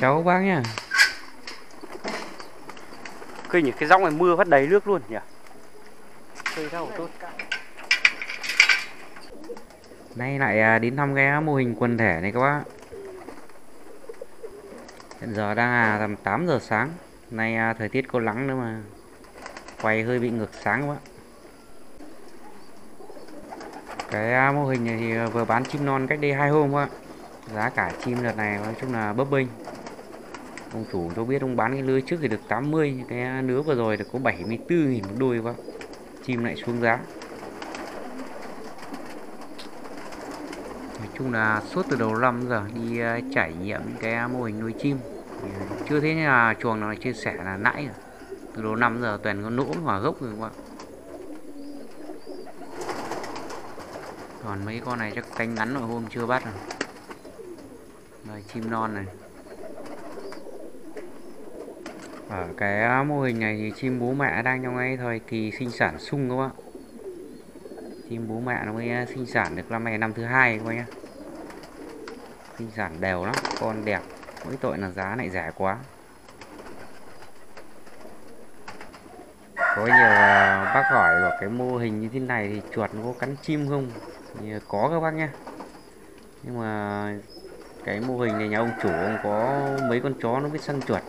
Cháu bác nha. Cây nhỉ, cái dòng này mưa phát đầy nước luôn nhỉ. Cây rau tốt. Nay lại đến thăm cái mô hình quần thể này các bác. Hiện giờ đang là tầm 8 giờ sáng. Nay thời tiết có nắng nữa mà quay hơi bị ngược sáng các bác. Cái mô hình này thì vừa bán chim non cách đây 2 hôm các bác. Giá cả chim đợt này nói chung là bấp bênh. Ông chủ cho biết ông bán cái lưới trước thì được 80, cái nứa vừa rồi được có 74.000 một đôi các bác. Chim lại xuống giá. Nói chung là suốt từ đầu năm giờ đi trải nghiệm cái mô hình nuôi chim chưa thấy là chuồng nào chia sẻ là nãy rồi. Từ đầu năm giờ toàn có nỗ hỏa gốc rồi các bạn. Còn mấy con này chắc cánh ngắn rồi, hôm chưa bắt rồi. Đây, chim non này. Ở cái mô hình này thì chim bố mẹ đang trong cái thời kỳ sinh sản sung các bạn. Chim bố mẹ nó mới sinh sản được năm nay năm thứ 2 các bạn nhá. Sinh sản đều lắm, con đẹp. Mỗi tội là giá lại rẻ quá. Có nhiều bác hỏi vào cái mô hình như thế này thì chuột nó có cắn chim không? Thì có các bác nhá. Nhưng mà cái mô hình này nhà ông chủ ông có mấy con chó nó biết săn chuột.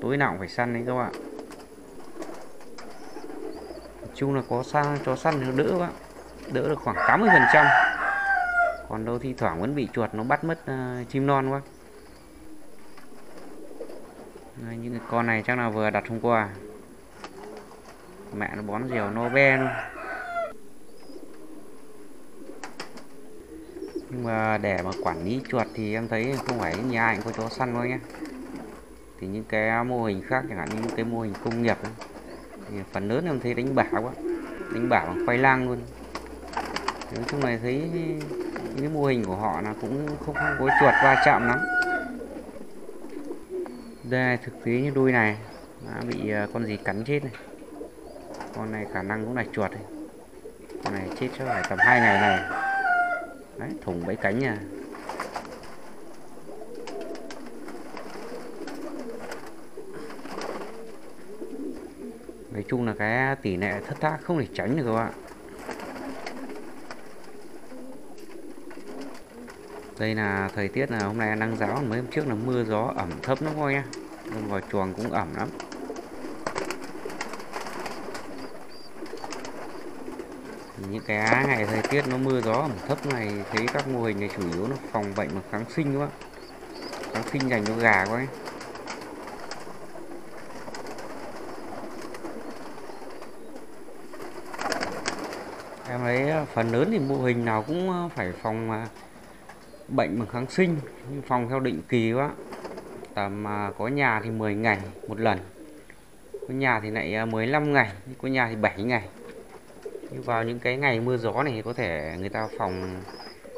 Tối nào cũng phải săn đấy các bạn. Nói chung là có săn chó săn nó đỡ các bạn. Đỡ được khoảng 80%. Còn đâu thi thoảng vẫn bị chuột nó bắt mất chim non quá. Những con này chắc là vừa đặt hôm qua. Mẹ nó bón dẻo no be luôn. Nhưng mà để mà quản lý chuột thì em thấy không phải nhà anh có chó săn thôi nhé. Thì những cái mô hình khác chẳng hạn như những cái mô hình công nghiệp ấy, thì phần lớn em thấy đánh bả quá. Đánh bả bằng khoai lang luôn. Nói chung là thấy những cái mô hình của họ là cũng không có chuột va chạm lắm. Đây thực tế như đuôi này đã bị con gì cắn chết này. Con này khả năng cũng là chuột này. Con này chết cho phải tầm 2 ngày này. Đấy, thủng bẫy cánh nha. Nói chung là cái tỷ lệ thất tác không thể tránh được các bạn. Đây là thời tiết là hôm nay nắng ráo, mấy hôm trước là mưa gió ẩm thấp lắm thôi nha. Nên vào chuồng cũng ẩm lắm. Những cái ngày thời tiết nó mưa gió ẩm thấp này, thấy các mô hình này chủ yếu nó phòng bệnh bằng kháng sinh các bạn. Kháng sinh dành cho gà quá ấy. Em thấy phần lớn thì mô hình nào cũng phải phòng bệnh bằng kháng sinh, nhưng phòng theo định kỳ quá. Tầm có nhà thì 10 ngày một lần, có nhà thì lại 15 ngày, có nhà thì 7 ngày. Nhưng vào những cái ngày mưa gió này có thể người ta phòng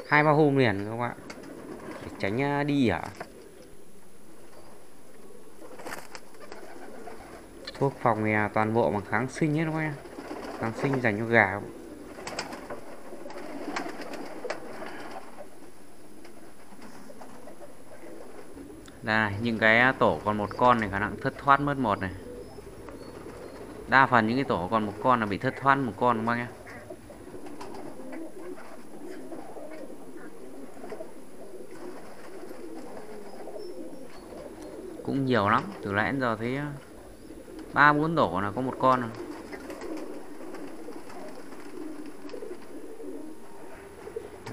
2-3 hôm liền các bạn, để tránh đi ỉa. Thuốc phòng thì toàn bộ bằng kháng sinh hết các bạn, kháng sinh dành cho gà. Đây những cái tổ còn một con này khả năng thất thoát mất một này. Đa phần những cái tổ còn một con là bị thất thoát một con các bác nhé. Cũng nhiều lắm, từ nãy đến giờ thấy 3-4 tổ là có một con rồi.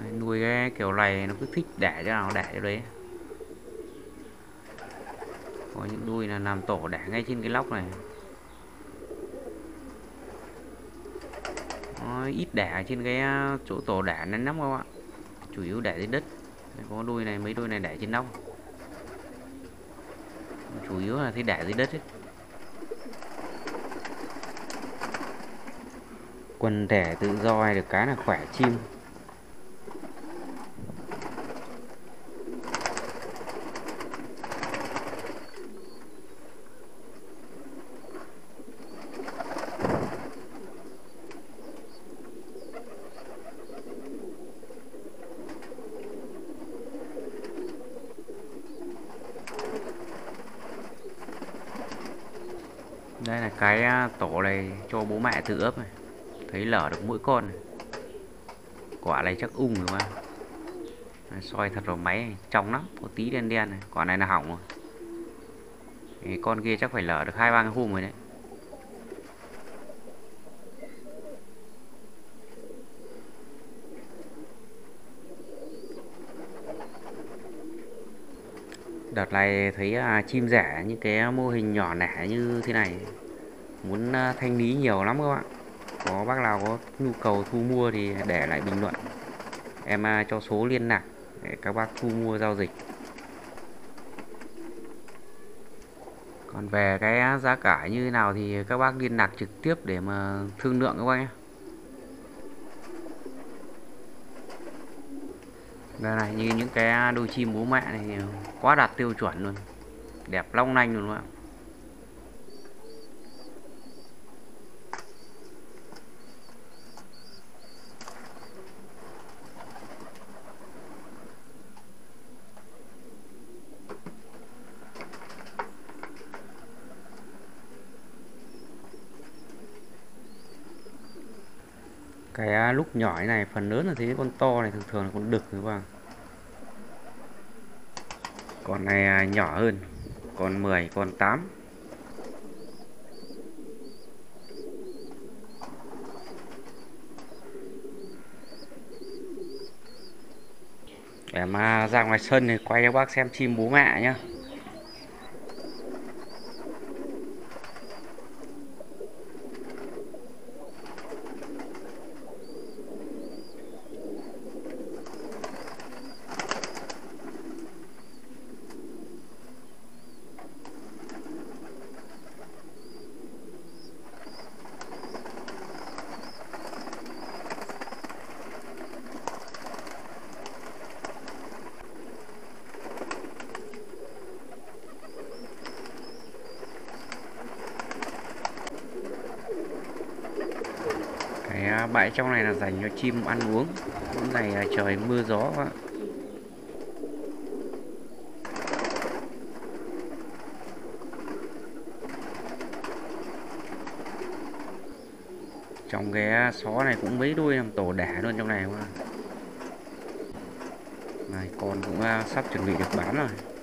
Đấy, nuôi cái kiểu này nó cứ thích đẻ cho nào đẻ cho đấy. Có những đuôi là làm tổ đẻ ngay trên cái lóc này. Nó ít đẻ trên cái chỗ tổ đẻ nên lắm các bạn. Chủ yếu đẻ trên đất. Có đuôi này, mấy đuôi này đẻ trên nóc. Chủ yếu là thấy đẻ dưới đất ấy. Quần thể tự do hay được cái là khỏe chim. Đây là cái tổ này cho bố mẹ tự ấp này. Thấy lở được mỗi con này. Quả này chắc ung rồi mà. Soi thật rồi máy này. Trong lắm, có tí đen đen này. Quả này là hỏng rồi. Thì con kia chắc phải lở được 2-3 cái hôm rồi đấy. Đợt này thấy chim rẻ, những cái mô hình nhỏ lẻ như thế này muốn thanh lý nhiều lắm các bạn. Có bác nào có nhu cầu thu mua thì để lại bình luận, em cho số liên lạc để các bác thu mua giao dịch. Còn về cái giá cả như thế nào thì các bác liên lạc trực tiếp để mà thương lượng các bác nhé. Đây này, như những cái đôi chim bố mẹ này quá đạt tiêu chuẩn luôn, đẹp long lanh luôn các bạn. Cái lúc nhỏ này phần lớn là thế, con to này thường là con đực các bạn. Con này nhỏ hơn, con 10, con 8. Để mà ra ngoài sân thì quay cho bác xem chim bố mẹ nhá. Bãi trong này là dành cho chim ăn uống. Hôm nay là trời mưa gió quá. Trong cái xó này cũng mấy đuôi làm tổ đẻ luôn trong này quá. Này con cũng sắp chuẩn bị được bán rồi.